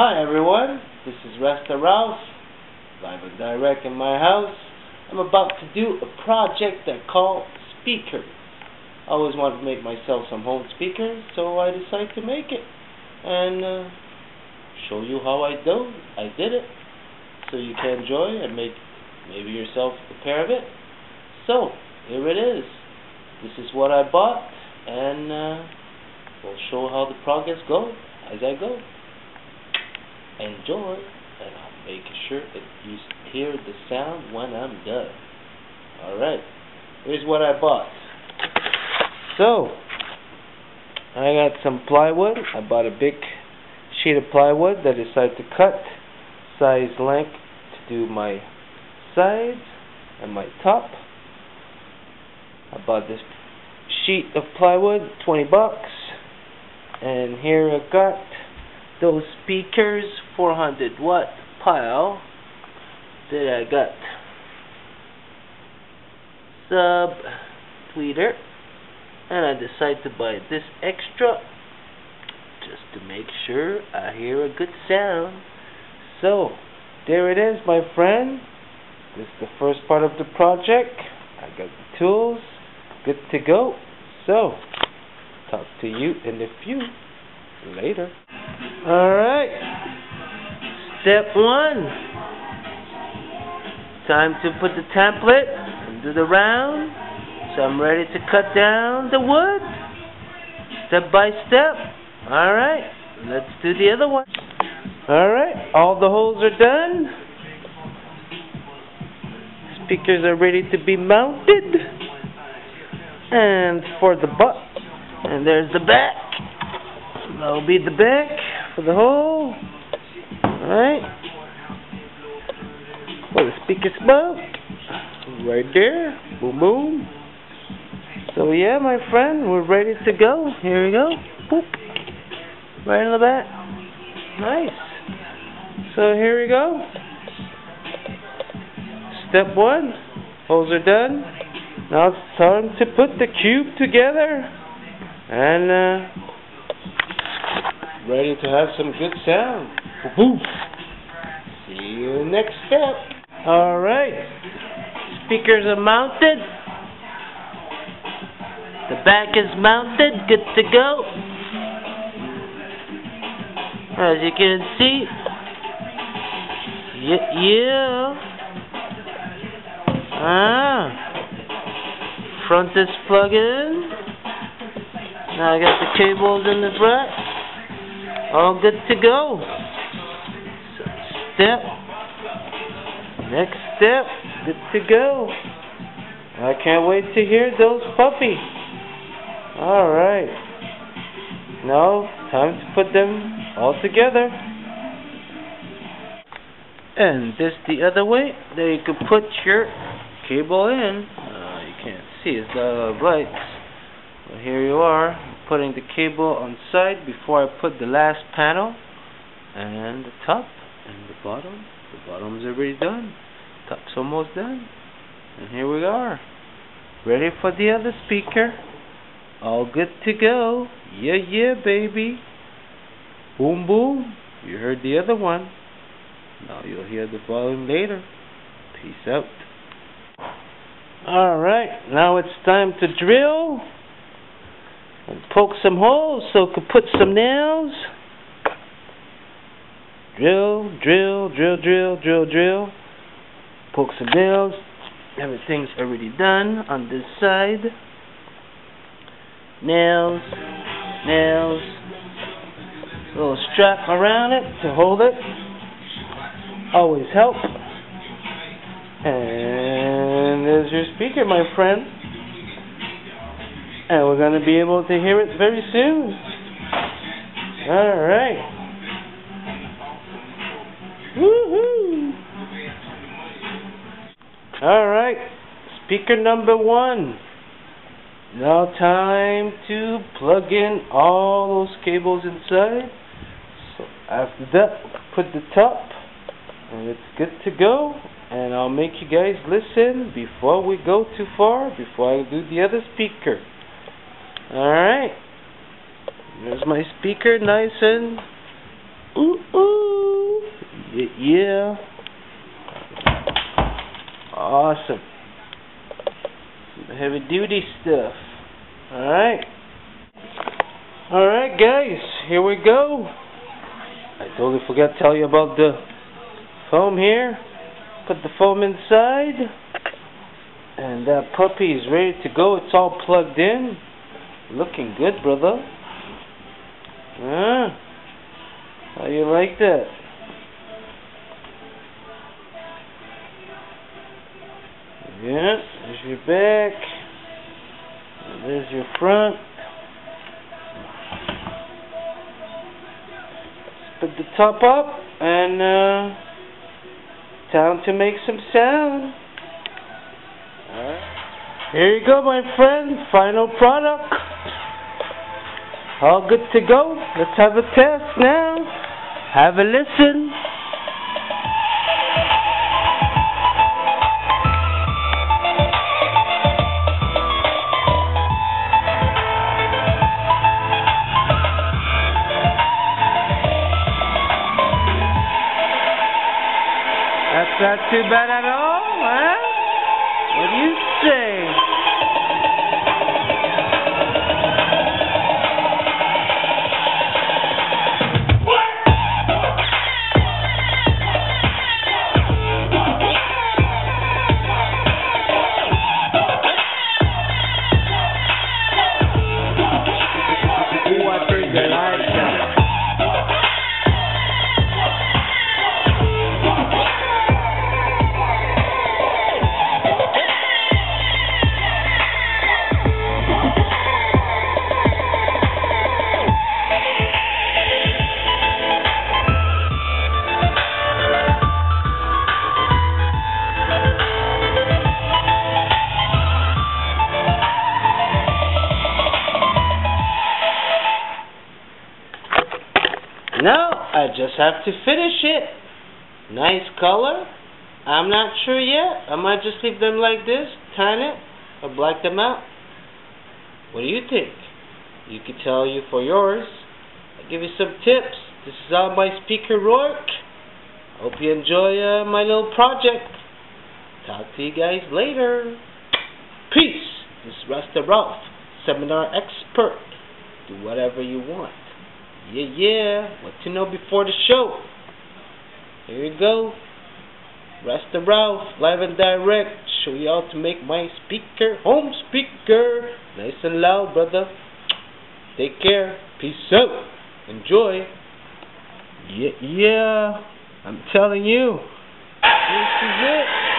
Hi everyone, this is Rasta Rouse, live and direct in my house. I'm about to do a project I call Speaker. I always wanted to make myself some home speakers, so I decided to make it and show you how I did it, so you can enjoy and make maybe yourself a pair of it. So, here it is. This is what I bought, and we'll show how the progress goes as I go. Enjoy, and I'll make sure that you hear the sound when I'm done. Alright, here's what I bought. So, I got some plywood. I bought a big sheet of plywood that I decided to cut, size length to do my sides and my top. I bought this sheet of plywood, $20, and here I got those speakers, 400-watt Pyle that I got. Sub-tweeter. And I decided to buy this extra just to make sure I hear a good sound. So, there it is, my friend. This is the first part of the project. I got the tools. Good to go. So, talk to you in a few. Later. Alright, step one, time to put the template into the round, so I'm ready to cut down the wood, step by step. Alright, let's do the other one. Alright, all the holes are done, speakers are ready to be mounted, and for the butt, and there's the back. That'll be the back for the hole. Alright. For the speaker's mount. Right there. Boom, boom. So, yeah, my friend, we're ready to go. Here we go. Boop. Right in the back. Nice. So, here we go. Step one. Holes are done. Now it's time to put the cube together. And, ready to have some good sound. Boom. See you next step. Alright. Speakers are mounted. The back is mounted. Good to go. As you can see. Yeah. Ah. Front is plugged in. Now I got the cables in the front. All good to go. Step. Next step. Good to go. I can't wait to hear those puppies. Alright. Now, time to put them all together. And this the other way that you can put your cable in. You can't see, it's not a lot of lights. But here you are. Putting the cable on side before I put the last panel, and the top and the bottom. The bottom's already done. Top's almost done. And here we are, ready for the other speaker. All good to go. Yeah, yeah, baby. Boom, boom. You heard the other one. Now you'll hear the volume later. Peace out. All right, now it's time to drill. And poke some holes so I could put some nails. Drill, drill, drill, drill, drill, drill. Poke some nails. Everything's already done on this side. Nails, nails. A little strap around it to hold it. Always help. And there's your speaker, my friend. And we're going to be able to hear it very soon. Alright. Woohoo! Alright. Speaker number one. Now time to plug in all those cables inside. So after that, put the top. And it's good to go. And I'll make you guys listen before we go too far, before I do the other speaker. Alright, there's my speaker nice and Ooh, ooh. Yeah. Awesome. Some heavy duty stuff. Alright. Alright, guys. Here we go. I totally forgot to tell you about the foam here. Put the foam inside. And that puppy is ready to go. It's all plugged in. Looking good, brother. Ah, how you like that? Yeah, there's your back. And there's your front. Put the top up and time to make some sound. Here you go, my friend. Final product. All good to go. Let's have a test now. Have a listen. That's not too bad at all, huh? What do you say? Now, I just have to finish it. Nice color. I'm not sure yet. I might just leave them like this, tan it, or black them out. What do you think? You can tell you for yours. I'll give you some tips. This is all by Speaker Rourke. Hope you enjoy my little project. Talk to you guys later. Peace. This is Rasta Ralph, seminar expert. Do whatever you want. Yeah, yeah, what to know before the show. Here you go. Rasta Ralph, live and direct. Show you how to make my speaker, home speaker, nice and loud, brother. Take care. Peace out. Enjoy. Yeah, yeah, I'm telling you. This is it.